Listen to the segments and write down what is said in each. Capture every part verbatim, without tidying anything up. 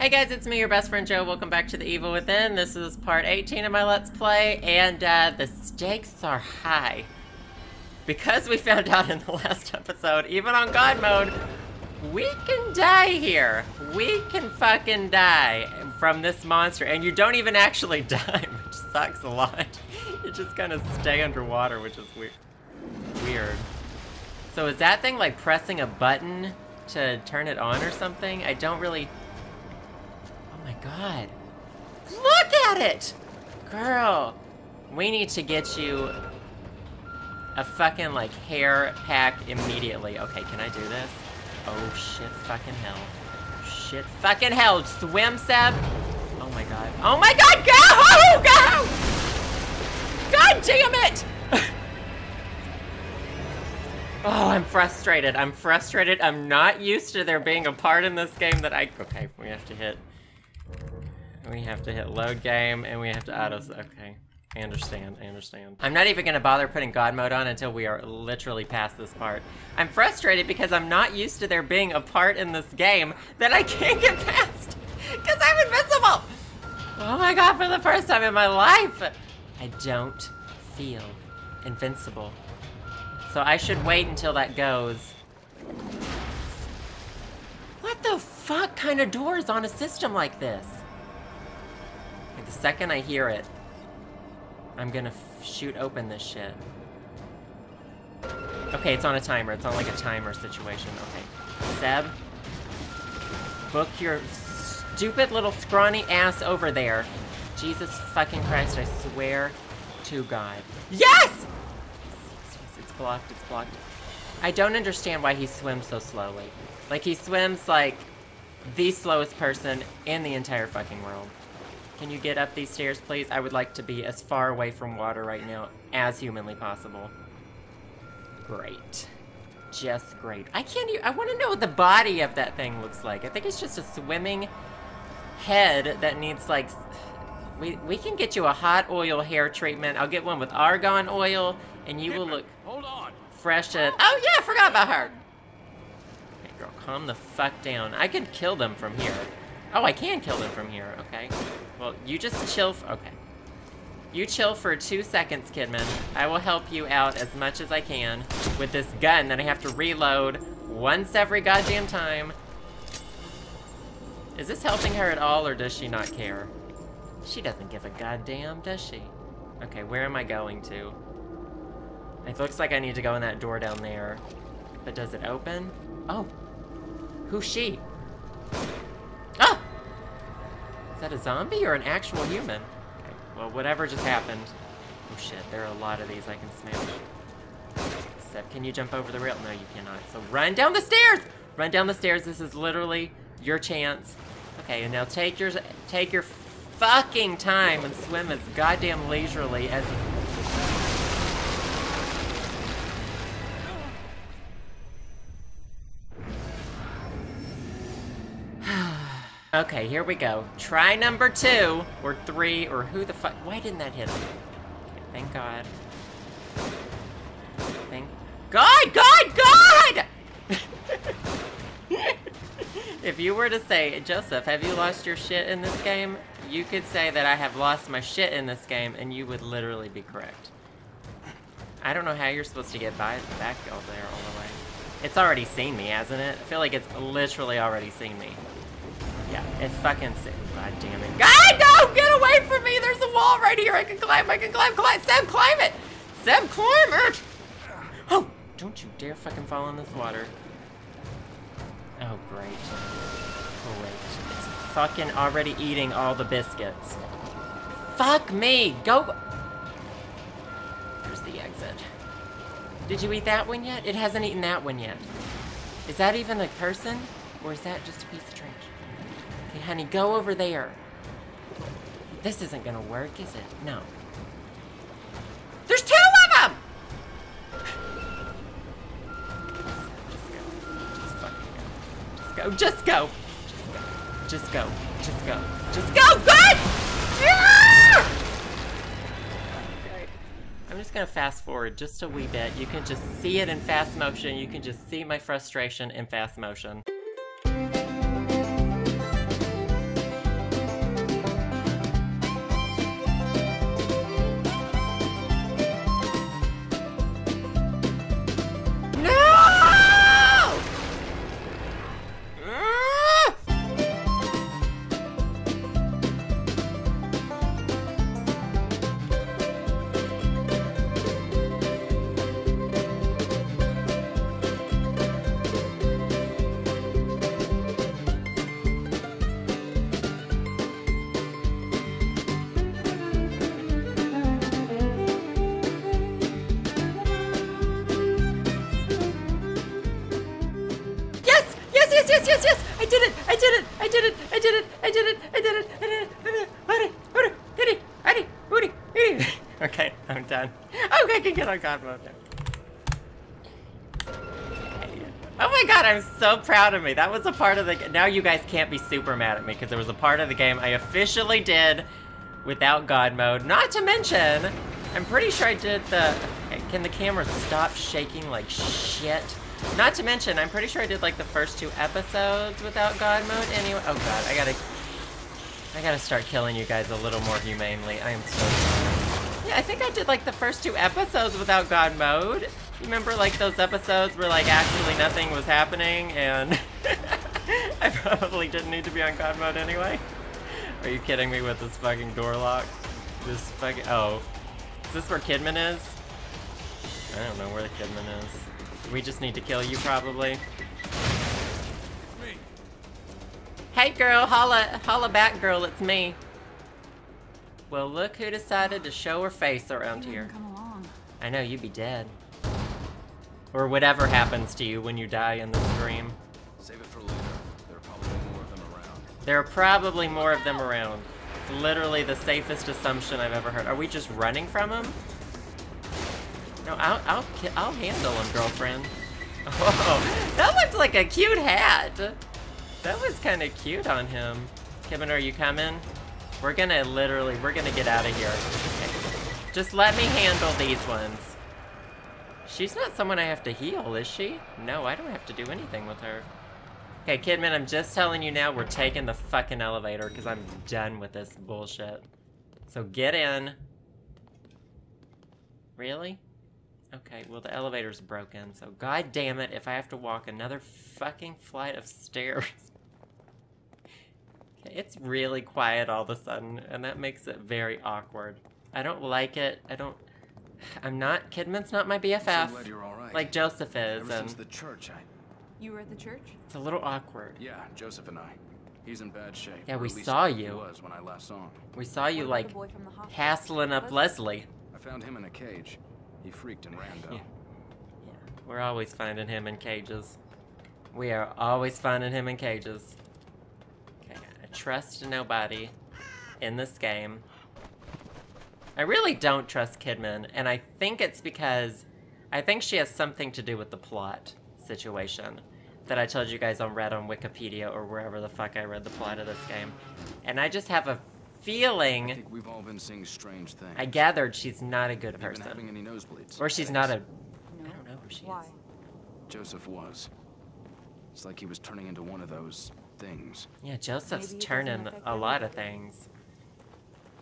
Hey guys, it's me, your best friend Joe. Welcome back to The Evil Within. This is part eighteen of my Let's Play, and uh, the stakes are high. Because we found out in the last episode, even on God Mode, we can die here. We can fucking die from this monster, and you don't even actually die, which sucks a lot. You just kind of stay underwater, which is weird. Weird. So is that thing like pressing a button to turn it on or something? I don't really... Oh my god. Look at it! Girl, we need to get you a fucking, like, hair pack immediately. Okay, can I do this? Oh, shit fucking hell. Shit fucking hell. Swim, Seb. Oh my god. Oh my god, go! Go! God damn it! Oh, I'm frustrated. I'm frustrated. I'm not used to there being a part in this game that I... Okay, we have to hit... We have to hit load game, and we have to auto... Okay, I understand, I understand. I'm not even gonna bother putting God Mode on until we are literally past this part. I'm frustrated because I'm not used to there being a part in this game that I can't get past, because I'm invincible! Oh my god, for the first time in my life! I don't feel invincible. So I should wait until that goes. What the fuck kind of door is on a system like this? The second I hear it, I'm gonna f shoot open this shit. Okay, it's on a timer. It's on like a timer situation. Okay. Seb, book your stupid little scrawny ass over there. Jesus fucking Christ, I swear to God. Yes! It's blocked, it's blocked. I don't understand why he swims so slowly. Like, he swims like the slowest person in the entire fucking world. Can you get up these stairs, please? I would like to be as far away from water right now as humanly possible. Great. Just great. I can't even... I want to know what the body of that thing looks like. I think it's just a swimming head that needs, like... We, we can get you a hot oil hair treatment. I'll get one with argan oil, and you will look... Hold on. Fresh and... Oh, yeah! I forgot about her! Hey, girl, calm the fuck down. I can kill them from here. Oh, I can kill them from here. Okay. Well, you just chill. F okay. You chill for two seconds, Kidman. I will help you out as much as I can with this gun that I have to reload once every goddamn time. Is this helping her at all, or does she not care? She doesn't give a goddamn, does she? Okay, where am I going to? It looks like I need to go in that door down there. But does it open? Oh. Who's she? Ah! Is that a zombie or an actual human? Okay, well, whatever just happened. Oh shit, there are a lot of these I can smell. Seb, can you jump over the rail? No, you cannot. So run down the stairs! Run down the stairs, this is literally your chance. Okay, and now take your, take your fucking time and swim as goddamn leisurely as... Okay, here we go. Try number two, or three, or who the fuck? Why didn't that hit me? Okay, thank God. Thank God, God, God! If you were to say, Joseph, have you lost your shit in this game? You could say that I have lost my shit in this game, and you would literally be correct. I don't know how you're supposed to get by back all there all the way. It's already seen me, hasn't it? I feel like it's literally already seen me. Yeah, it's fucking sick. God damn it. God, no! Get away from me! There's a wall right here! I can climb, I can climb, climb! Seb, climb it! Seb, climb it! Oh! Don't you dare fucking fall in this water. Oh, great. Great. It's fucking already eating all the biscuits. Fuck me! Go... There's the exit. Did you eat that one yet? It hasn't eaten that one yet. Is that even a person? Or is that just a piece of trash? Okay, honey, go over there. This isn't gonna work, is it? No. There's two of them! Just go. Just go. Just go. Just go. Just go. Just go. Just go. Good! Yeah! Okay. I'm just gonna fast forward just a wee bit. You can just see it in fast motion. You can just see my frustration in fast motion. yes, yes! I did it! I did it! I did it! I did it! I did it! I did it! I did it! I did it! Okay, I'm done. Okay, I can get on God mode now. Oh my God, I'm so proud of me. That was a part of the game. Now you guys can't be super mad at me because there was a part of the game I officially did without God mode. Not to mention, I'm pretty sure I did the... Can the camera stop shaking like shit? Not to mention, I'm pretty sure I did like the first two episodes without God mode anyway. Oh God, I gotta... I gotta start killing you guys a little more humanely. I am so sorry. Yeah, I think I did like the first two episodes without God mode. Remember like those episodes where like actually nothing was happening and... I probably didn't need to be on God mode anyway. Are you kidding me with this fucking door lock? This fucking... Oh. Is this where Kidman is? I don't know where the Kidman is. We just need to kill you, probably. Me. Hey girl, holla, holla back girl, it's me. Well, look who decided to show her face around here. Come along. I know, you'd be dead. Or whatever happens to you when you die in this dream. Save it for later. There are probably more of them around. There are probably more of them around. It's literally the safest assumption I've ever heard. Are we just running from them? No, I'll, I'll, I'll handle him, girlfriend. Oh, that looked like a cute hat. That was kind of cute on him. Kevin, are you coming? We're gonna literally, we're gonna get out of here. Okay. Just let me handle these ones. She's not someone I have to heal, is she? No, I don't have to do anything with her. Okay, Kidman, I'm just telling you now, we're taking the fucking elevator because I'm done with this bullshit. So get in. Really? Okay, well the elevator's broken, so god damn it if I have to walk another fucking flight of stairs. Okay, it's really quiet all of a sudden, and that makes it very awkward. I don't like it. I don't... I'm not... Kidman's not my B F F. So you're all right. Like Joseph is. Ever since the church, I... You were at the church? It's a little awkward. Yeah, Joseph and I. He's in bad shape. Yeah, we saw you. Was when I last saw him. We saw you like hassling up Leslie. I found him in a cage. He freaked and ran though. Yeah. Yeah. We're always finding him in cages. We are always finding him in cages. Okay, I trust nobody in this game. I really don't trust Kidman, and I think it's because I think she has something to do with the plot situation that I told you guys on read on Wikipedia or wherever the fuck I read the plot of this game. And I just have a feeling I think we've all been seeing strange things. I gathered she's not a good have person. Having any nosebleeds? Or she's not a no. I don't know who she Why? Is. Joseph was. It's like he was turning into one of those things. Yeah, Joseph's turning a lot of things.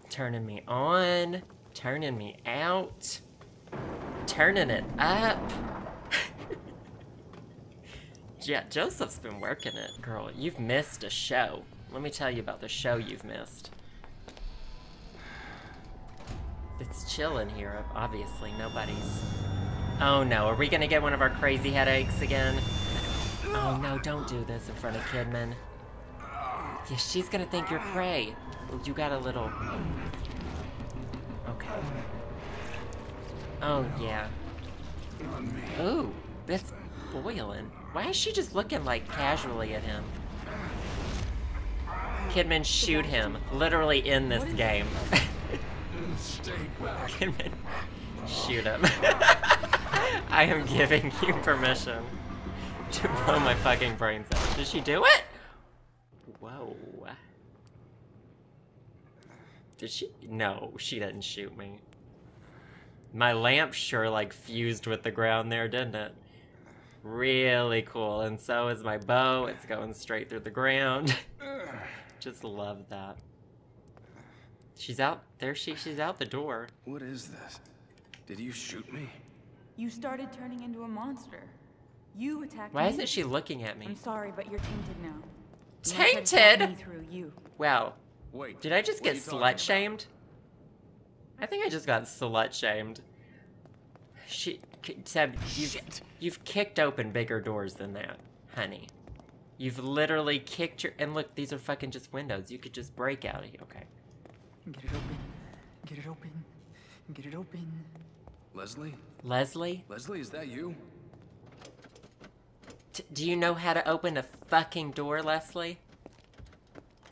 Turning me on, turning me out, turning it up. Yeah, Joseph's been working it, girl. You've missed a show. Let me tell you about the show you've missed. It's chill in here. Obviously, nobody's... Oh no, are we gonna get one of our crazy headaches again? Oh no, don't do this in front of Kidman. Yeah, she's gonna think you're prey. You got a little... Okay. Oh yeah. Ooh, that's boiling. Why is she just looking like casually at him? Kidman, shoot him. Literally in this game. Kidman, shoot him. I am giving you permission to blow my fucking brains out. Did she do it? Whoa. Did she? No, she didn't shoot me. My lamp sure like fused with the ground there, didn't it? Really cool. And so is my bow. It's going straight through the ground. Just love that. She's out. There she she's out the door. What is this? Did you shoot me? You started turning into a monster. You attacked me. Why isn't she looking at me? I'm sorry, but you're tainted now. Tainted? Through you. Wow. Wait. Did I just get slut shamed? I think I just got slut shamed. She Seb, you've Shit. You've kicked open bigger doors than that, honey. You've literally kicked your... And look, these are fucking just windows. You could just break out of here. Okay. Get it open. Get it open. Get it open. Leslie? Leslie? Leslie, is that you? T do you know how to open a fucking door, Leslie?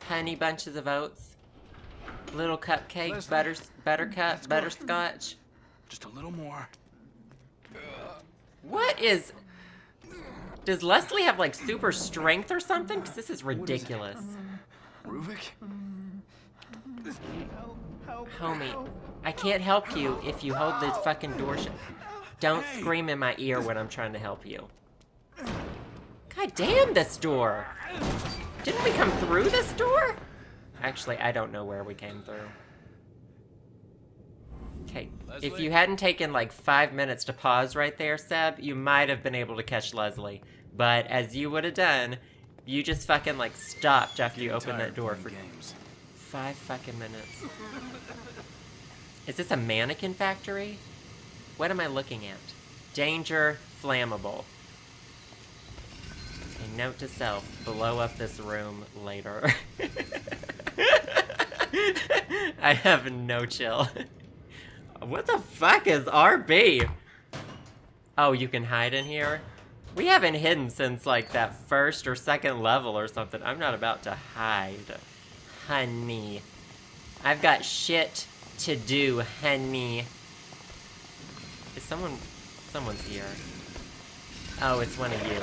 Honey bunches of oats, little cupcakes, Leslie, butter, buttercup, butterscotch. Just a little more. What is? Does Leslie have like super strength or something? Because this is ridiculous. Ruvik? Homie, help. I can't help you if you hold this fucking door shut. Don't hey. Scream in my ear when I'm trying to help you. God damn this door! Didn't we come through this door? Actually, I don't know where we came through. Okay, Leslie? If you hadn't taken like five minutes to pause right there, Seb, you might have been able to catch Leslie. But as you would have done, you just fucking like stopped after you opened that door for games. Five fucking minutes. Is this a mannequin factory? What am I looking at? Danger, flammable. A note to self, blow up this room later. I have no chill. What the fuck is R B? Oh, you can hide in here? We haven't hidden since like that first or second level or something. I'm not about to hide. Honey. I've got shit to do, honey. Is someone... someone's here. Oh, it's one of you.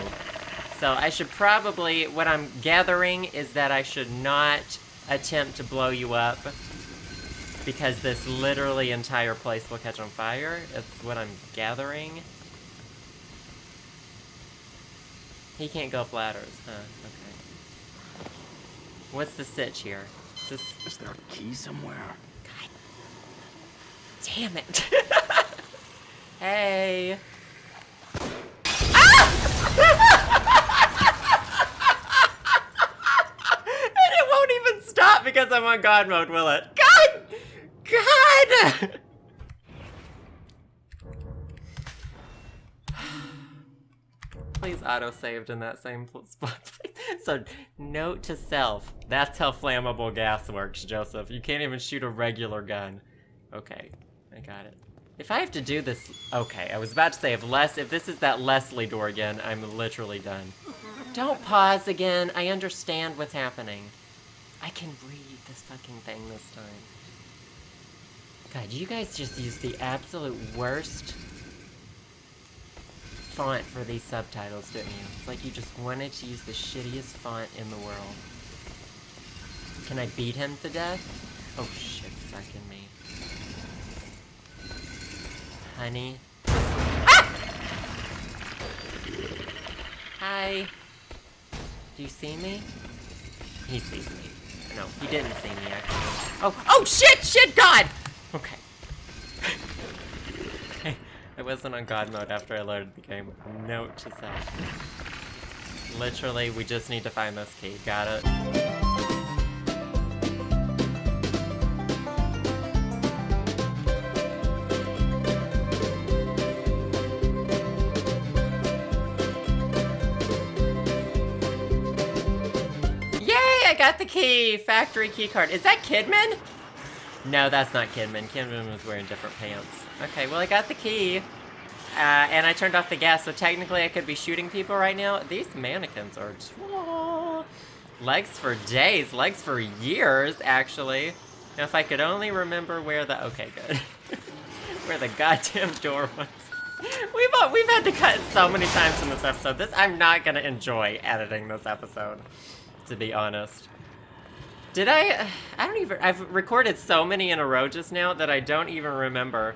So I should probably... what I'm gathering is that I should not attempt to blow you up, because this literally entire place will catch on fire. That's what I'm gathering. He can't go up ladders, huh? Okay. What's the sitch here? Is, this... is there a key somewhere? God damn it. Hey. Ah! And it won't even stop because I'm on God mode, will it? God! God! Please auto-saved in that same spot. So, note to self. That's how flammable gas works, Joseph. You can't even shoot a regular gun. Okay, I got it. If I have to do this... okay, I was about to say, if Les, if this is that Leslie door again, I'm literally done. Don't pause again. I understand what's happening. I can read this fucking thing this time. God, you guys just use the absolute worst font for these subtitles, didn't you? It's like you just wanted to use the shittiest font in the world. Can I beat him to death? Oh shit, fucking me. Honey. Ah! Hi. Do you see me? He sees me. No, he didn't see me actually. Oh, oh shit, shit, God! Okay. I wasn't on God mode after I loaded the game. Note to self. Literally, we just need to find this key. Got it. Yay! I got the key! Factory key card. Is that Kidman? No, that's not Kidman. Kidman was wearing different pants. Okay, well I got the key, uh, and I turned off the gas, so technically I could be shooting people right now. These mannequins are tall. Legs for days, legs for years, actually. Now if I could only remember where the, okay, good. Where the goddamn door was. We've, we've had to cut so many times in this episode. This, I'm not gonna enjoy editing this episode, to be honest. Did I, I don't even, I've recorded so many in a row just now that I don't even remember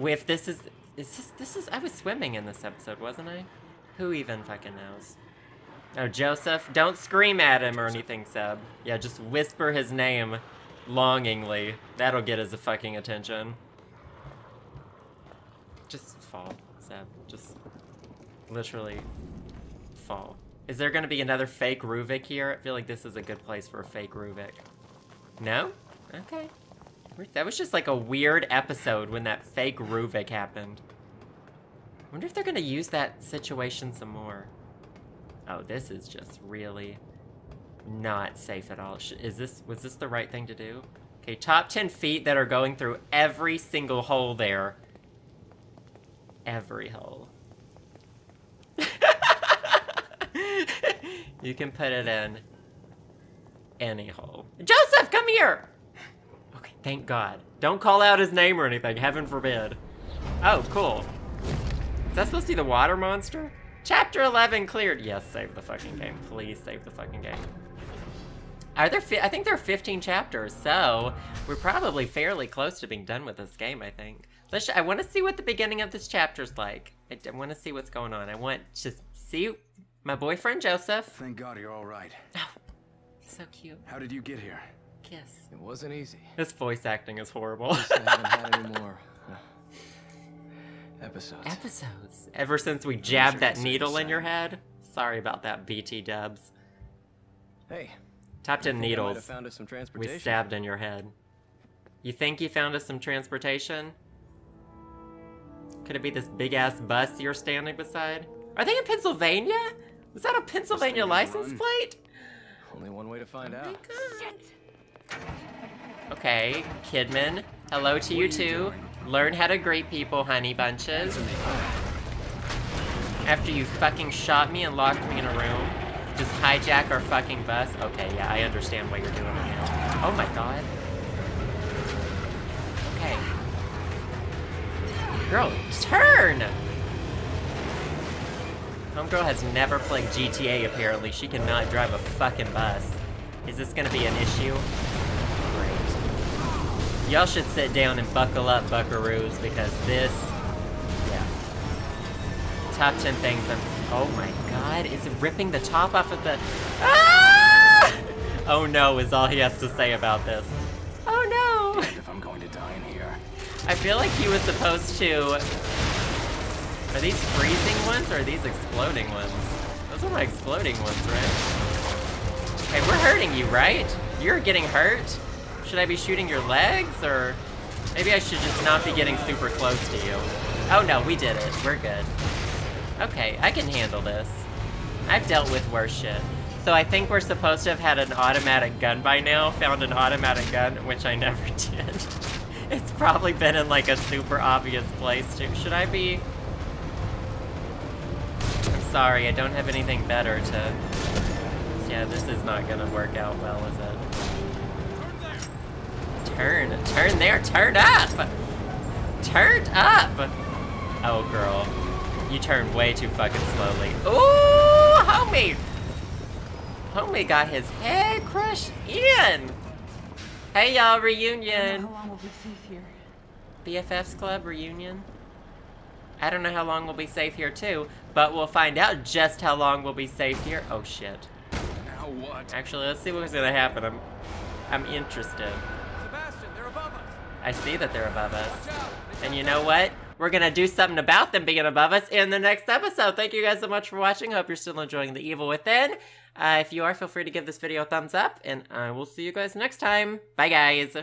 if this is, is this, this is, I was swimming in this episode, wasn't I? Who even fucking knows? Oh, Joseph, don't scream at him or anything, Seb. Yeah, just whisper his name longingly. That'll get his fucking attention. Just fall, Seb, just literally fall. Is there gonna be another fake Ruvik here? I feel like this is a good place for a fake Ruvik. No? Okay. That was just like a weird episode when that fake Ruvik happened. I wonder if they're gonna use that situation some more. Oh, this is just really not safe at all. Is this, was this the right thing to do? Okay, top ten feet that are going through every single hole there. Every hole. You can put it in any hole. Joseph, come here! Okay, thank God. Don't call out his name or anything, heaven forbid. Oh, cool. Is that supposed to be the water monster? Chapter eleven cleared. Yes, save the fucking game. Please save the fucking game. Are there fi I think there are fifteen chapters, so we're probably fairly close to being done with this game, I think. Let's sh I want to see what the beginning of this chapter's like. I, I want to see what's going on. I want to see my boyfriend, Joseph. Thank God you're all right. Oh, so cute. How did you get here? Kiss. It wasn't easy. This voice acting is horrible. I haven't had any more. Episodes. Episodes. Ever since we jabbed that needle in your head. Sorry about that, B T Dubs. Hey. Top ten needles. Found us some transportation. We stabbed in your head. You think you found us some transportation? Could it be this big ass bus you're standing beside? Are they in Pennsylvania? Is that a Pennsylvania license plate? Only one way to find out. Okay, Kidman. Hello to you too. Learn how to greet people, honey bunches. After you fucking shot me and locked me in a room, just hijack our fucking bus. Okay, yeah, I understand what you're doing now. Oh my god. Okay. Girl, turn! Homegirl has never played G T A, apparently. She cannot drive a fucking bus. Is this gonna be an issue? Y'all should sit down and buckle up, buckaroos, because this, yeah. Top ten things I'm, oh my god, it's ripping the top off of the, ah! Oh no, is all he has to say about this. Oh no! If I'm going to die in here. I feel like he was supposed to, are these freezing ones or are these exploding ones? Those are my exploding ones, right? Hey, we're hurting you, right? You're getting hurt? Should I be shooting your legs, or maybe I should just not be getting super close to you? Oh no, we did it. We're good. Okay, I can handle this. I've dealt with worse shit. So I think we're supposed to have had an automatic gun by now, found an automatic gun, which I never did. It's probably been in like a super obvious place too. Should I be... I'm sorry, I don't have anything better to... Yeah, this is not gonna work out well, is it? Turn, turn there, turn up! Turn up! Oh girl, you turn way too fucking slowly. Ooh, homie! Homie got his head crushed in! Hey y'all, reunion! How long will we safe here? B F Fs Club reunion? I don't know how long we'll be safe here too, but we'll find out just how long we'll be safe here. Oh shit. Now what? Actually, let's see what's gonna happen. I'm, I'm interested. I see that they're above us. And you know what? We're gonna do something about them being above us in the next episode. Thank you guys so much for watching. Hope you're still enjoying The Evil Within. Uh, if you are, feel free to give this video a thumbs up, and I will see you guys next time. Bye, guys.